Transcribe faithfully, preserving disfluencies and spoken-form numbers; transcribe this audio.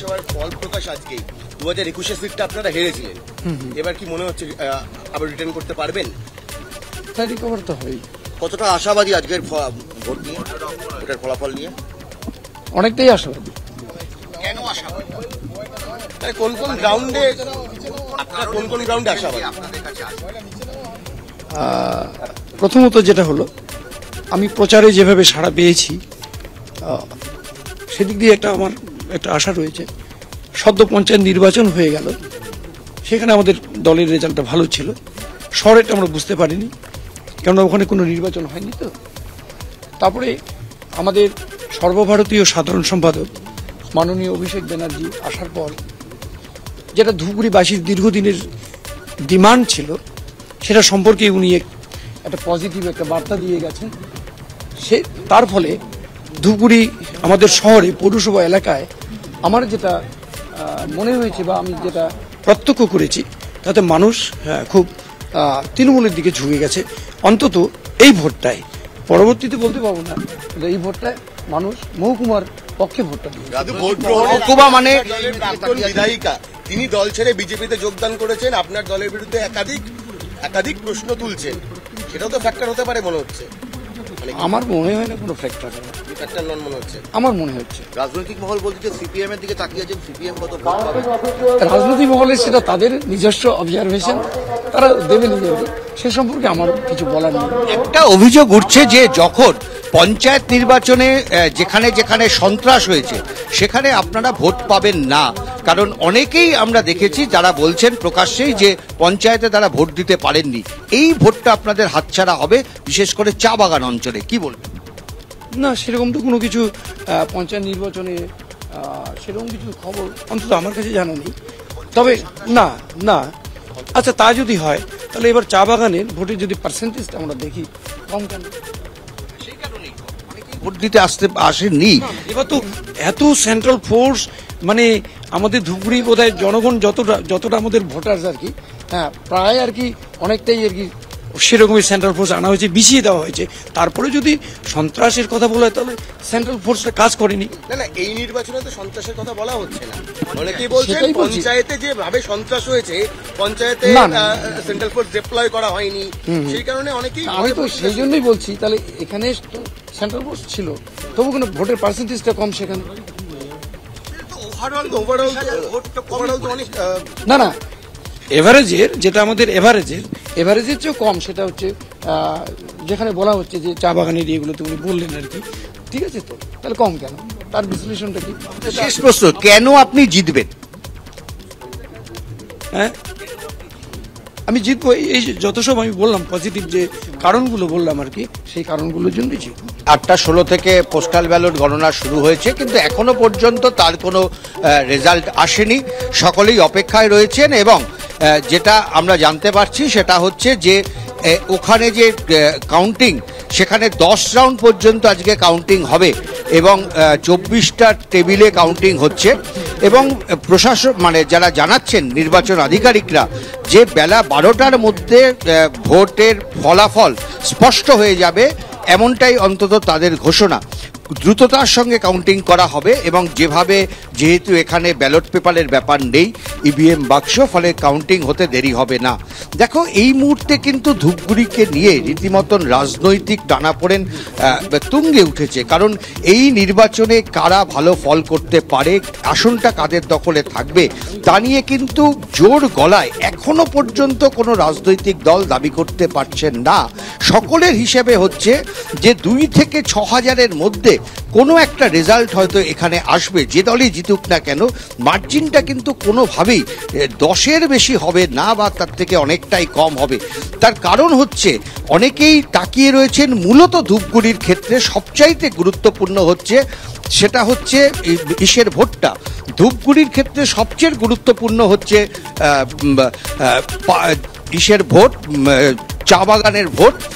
বিধানসভার ফল প্রকাশ আজকে দুই হাজার একুশ এর সিটটা আপনারা হেরেছিলেন, এবার কি মনে হচ্ছে আবার রিটার্ন করতে পারবেন? তা রিকভার তো হয়। কতটা আশাবাদী আজকের ভোট নিয়ে, ভোটের ফলাফল নিয়ে? অনেকটাই আশাবাদী। কেন আশাবাদী? কোন কোন গ্রাউন্ডে আপনারা কোন কোন গ্রাউন্ডে আশাবাদী? প্রথমত যেটা হলো, আমি প্রচারে যেভাবে সাড়া পেয়েছি সেদিক দিয়ে একটা আমার একটা আশা রয়েছে। সদ্য পঞ্চায়েত নির্বাচন হয়ে গেল, সেখানে আমাদের দলের রেজাল্টটা ভালো ছিল, শহরেরটা আমরা বুঝতে পারিনি, কেননা ওখানে কোনো নির্বাচন হয়নি। তো তারপরে আমাদের সর্বভারতীয় সাধারণ সম্পাদক মাননীয় অভিষেক ব্যানার্জি আসার পর যেটা ধুপগুড়িবাসীর দীর্ঘদিনের ডিমান্ড ছিল সেটা সম্পর্কে উনি একটা পজিটিভ একটা বার্তা দিয়ে গেছেন। সে তার ফলে ধুপগুড়ি আমাদের শহরে পৌরসভা এলাকায় আমার যেটা মনে হয়েছে বা আমি যেটা প্রত্যক্ষ করেছি, তাতে মানুষ খুব তৃণমূলের দিকে ঝুঁকে গেছে, অন্তত এই ভোটটায়। পরবর্তীতে বলতে পারবো না, এই ভোটটায় মানুষ মহকুমার পক্ষে ভোটটা দিয়েছে। মানে বিধায়িকা তিনি দল ছেড়ে বিজেপিতে যোগদান করেছেন, আপনার দলের বিরুদ্ধে একাধিক একাধিক প্রশ্ন তুলছেন, সেটাও তো ফ্যাক্টর হতে পারে মনে হচ্ছে। আমার মনে হয় না কোনো ফ্যাক্টর, ফ্যাক্টর নন মনে হচ্ছে, আমার মনে হচ্ছে। রাজনৈতিক মহল বলছে সিপিএম এর দিকে তাকিয়ে আছেন, সিপিএম কত ভোট পাবে। রাজনৈতিক মহলে সেটা তাদের নিজস্ব অবজারভেশন, তারা দেবে নিজেদের, সে সম্পর্কে আমার কিছু বলার নেই। একটা অভিযোগ উঠছে যে যখন পঞ্চায়েত নির্বাচনে যেখানে যেখানে সন্ত্রাস হয়েছে সেখানে আপনারা ভোট পাবেন না, কারণ অনেকেই আমরা দেখেছি যারা বলছেন প্রকাশ্যেই যে পঞ্চায়েতে তারা ভোট দিতে পারেননি, এই ভোটটা আপনাদের হাতছাড়া হবে, বিশেষ করে চা বাগান অঞ্চলে, কি বলবেন? না, সেরকম তো কোনো কিছু পঞ্চায়েত নির্বাচনে সেরকম কিছু খবর অন্তত আমার কাছে জানা নেই। তবে না না আচ্ছা, তা যদি হয় তাহলে এবার চা বাগানের ভোটের যদি পার্সেন্টেজটা আমরা দেখি কম, কেন ভোট দিতে আসতে আসেননি এবার? তো এত সেন্ট্রাল ফোর্স, মানে আমাদের ধুপগুড়ি বোধহয় জনগণ যতটা যতটা আমাদের ভোটারস আর কি, হ্যাঁ প্রায় আর কি অনেকটাই আর কি সেরকমই সেন্ট্রাল ফোর্স আনা হয়েছে, বিছিয়ে দেওয়া হয়েছে। তারপরে যদি সন্ত্রাসের কথা বলা হয় তাহলে সেন্ট্রাল ফোর্সটা কাজ করেনি। না না, এই নির্বাচনে তো সন্ত্রাসের কথা বলা হচ্ছে না, অনেকেই বলছেন পঞ্চায়েতে যেভাবে সন্ত্রাস হয়েছে পঞ্চায়েতে সেন্ট্রাল ফোর্স ডিপ্লয় করা হয়নি, সেই কারণে অনেকেই, আমি তো সেই জন্যই বলছি তাহলে এখানে সেন্ট্রাল ফোর্স ছিল তবু কিন্তু ভোটের পার্সেন্টেজটা কম সেখানে। না না, এভারেজের যেটা আমাদের এভারেজের এভারেজের চেয়েও কম, সেটা হচ্ছে যেখানে বলা হচ্ছে যে চা বাগানের ইয়েগুলো তুমি বললেন আর কি, ঠিক আছে, তো তাহলে কম কেন, তার বিশ্লেষণটা কি? শেষ প্রশ্ন, কেন আপনি জিতবেন? হ্যাঁ, আমি জিতবো, এই যত সব আমি বললাম পজিটিভ যে কারণগুলো বললাম আর কি, সেই কারণগুলোর জন্যই জিতবো। আটটা ষোলো থেকে পোস্টাল ব্যালট গণনা শুরু হয়েছে, কিন্তু এখনো পর্যন্ত তার কোনো রেজাল্ট আসেনি, সকলেই অপেক্ষায় রয়েছেন। এবং যেটা আমরা জানতে পারছি সেটা হচ্ছে যে ওখানে যে কাউন্টিং, সেখানে দশ রাউন্ড পর্যন্ত আজকে কাউন্টিং হবে এবং চব্বিশটা টেবিলে কাউন্টিং হচ্ছে। এবং প্রশাসন মানে যারা জানাচ্ছেন নির্বাচন আধিকারিকরা যে বেলা বারোটার মধ্যে ভোটের ফলাফল স্পষ্ট হয়ে যাবে, এমনটাই অন্তত তাদের ঘোষণা। দ্রুততার সঙ্গে কাউন্টিং করা হবে এবং যেভাবে, যেহেতু এখানে ব্যালট পেপারের ব্যাপার নেই, ইভিএম বাক্স, ফলে কাউন্টিং হতে দেরি হবে না। দেখো, এই মুহূর্তে কিন্তু ধূপগুড়িকে নিয়ে রীতিমতন রাজনৈতিক টানাপোড়েন তুঙ্গে উঠেছে, কারণ এই নির্বাচনে কারা ভালো ফল করতে পারে, আসনটা কাদের দখলে থাকবে, তা নিয়ে কিন্তু জোর গলায় এখনো পর্যন্ত কোনো রাজনৈতিক দল দাবি করতে পারছেন না। সকলের হিসেবে হচ্ছে যে দুই থেকে ছ হাজারের মধ্যে কোনো একটা রেজাল্ট হয়তো এখানে আসবে, যে দলই জিতুক না কেন। মার্জিনটা কিন্তু কোনোভাবেই দশের বেশি হবে না বা তার থেকে অনেকটাই কম হবে। তার কারণ হচ্ছে অনেকেই তাকিয়ে রয়েছেন, মূলত ধূপগুড়ির ক্ষেত্রে সবচাইতে গুরুত্বপূর্ণ হচ্ছে সেটা হচ্ছে ইসের ভোটটা, ধূপগুড়ির ক্ষেত্রে সবচেয়ে গুরুত্বপূর্ণ হচ্ছে ইসের ভোট, চা বাগানের ভোট।